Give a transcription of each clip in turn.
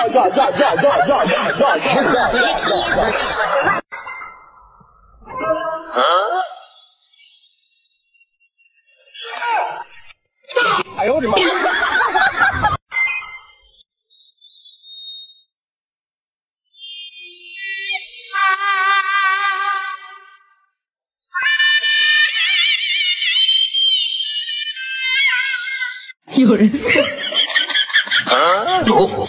呀！哎呦我的妈！有人。啊！有。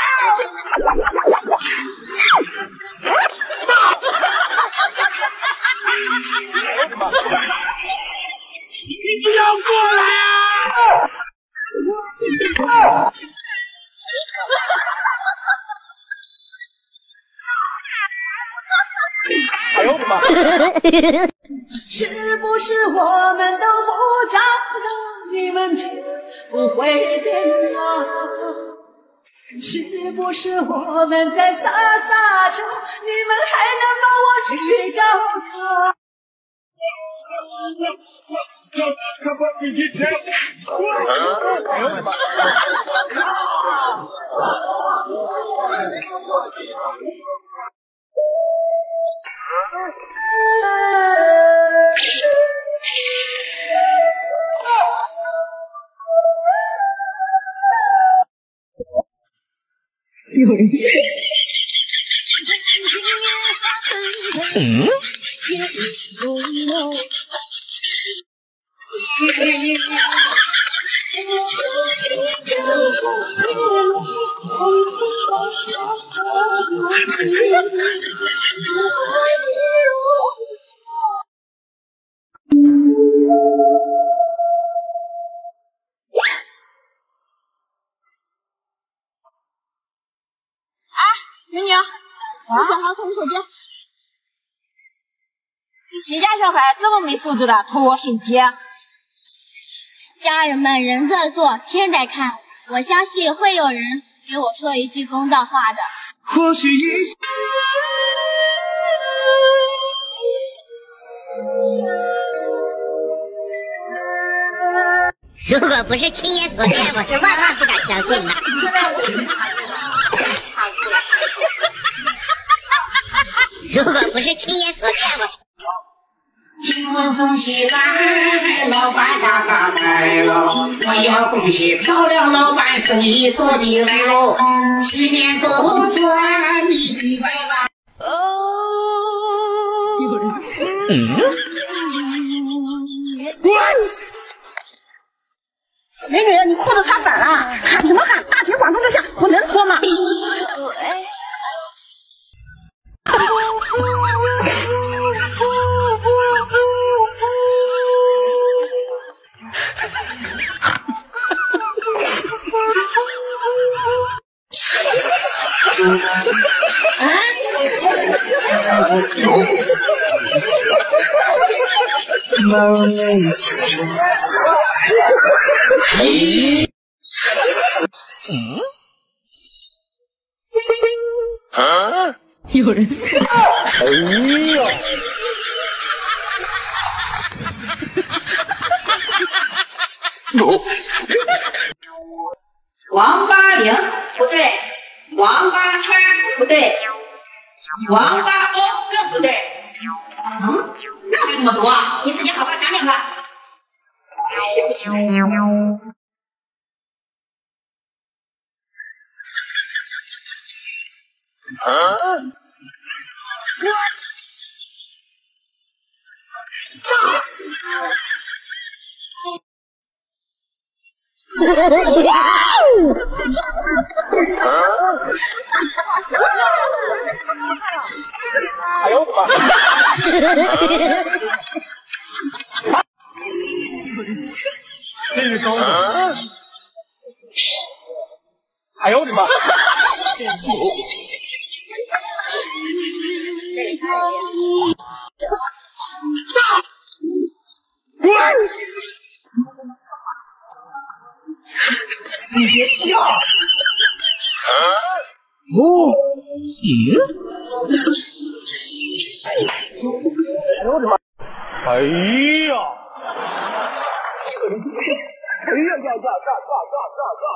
你不要过来呀！哎呦我的妈！是不是我们都不长到你们这？ 不会变老，是不是我们在撒撒娇，你们还能把我举高高？有人。嗯？云宁，我想要看你手机。谁家小孩这么没素质的偷我手机？家人们人在做，天在看，我相信会有人给我说一句公道话的。或许一切。如果不是亲眼所见，我是万万不敢相信的。如果不是亲眼所见，我今晚恭喜来老板大发财喽！我要恭喜漂亮老板生意做起来喽！十年都赚一几百万。哦，一会儿。美女，你裤子擦反了，喊什么喊？大庭广众之下，我能脱吗？哎。 啊！有人。哎呦！王八绫不对，王八圈不对，王八窝更不对。啊？那还这么多啊？你自己好好想想吧。哎，想不起来。 哎呦我的妈！哎呦我的妈！你别笑！哦，哎呦我的妈！哎呀！哎呀呀呀呀呀呀呀呀！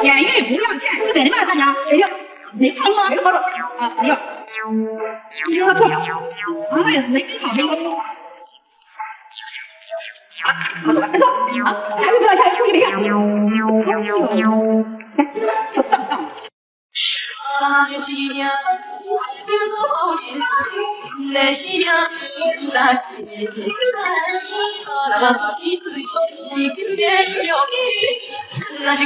简玉不要钱是真的吗？大家谁要？没套路啊，没套路啊，不要。你让他破，哎呀，没地方给我跑。啊，好走吧，快走啊！还没坐下，出去没看？来，就上当。 내 시련은 나 제일 많이 바라보니 지금 내 여기 끝나지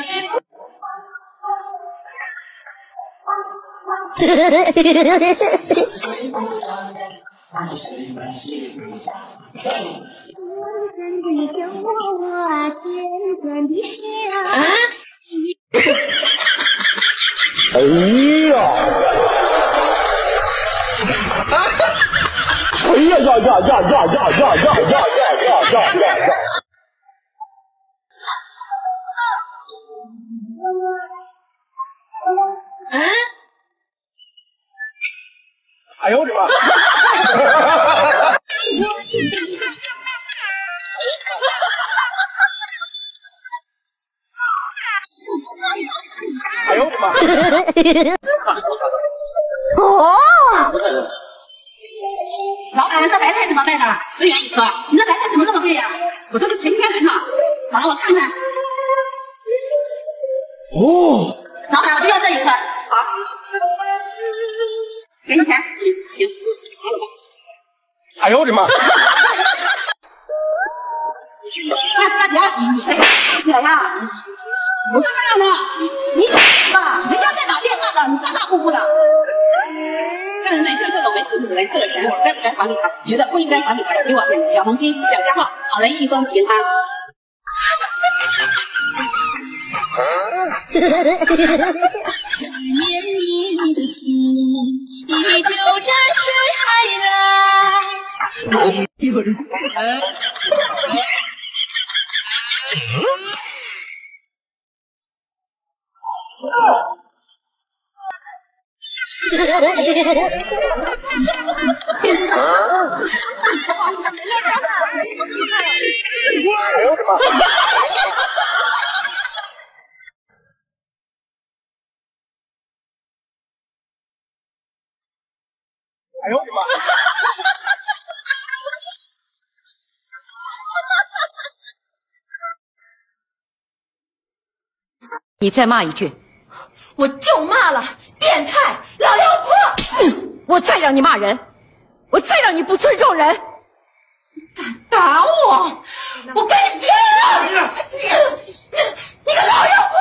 哎呦我的妈！哎呦我的妈！哦！老板，这白菜怎么卖的？10元一颗。你这白菜怎么这么贵呀？我这是纯天然的。拿我看看。哦。老板，我就要这一颗。好。 给你钱，行，拿了吧。哎呦我的妈！哎，大姐，谁站起来呀？不是那样的，你吧，人家在打电话呢，你咋咋呼呼的？看人没事，这种没素质的人，这个钱我该不该还给他？觉得不应该还给他，给我小红心，小加号，好人一生平安。绵绵的情。 你就站水海来。一个人。哎呦我的妈！ 哎呦我的妈！你再骂一句，我就骂了！变态老妖婆！我再让你骂人，我再让你不尊重人，敢打我！我跟你拼了！你个老妖婆！